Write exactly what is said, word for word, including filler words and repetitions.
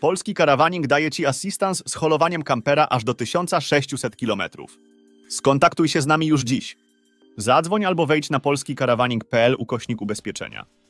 Polski Caravaning daje Ci asystans z holowaniem kampera aż do tysiąca sześciuset kilometrów. Skontaktuj się z nami już dziś. Zadzwoń albo wejdź na polski caravaning kropka pl ukośnik ubezpieczenia.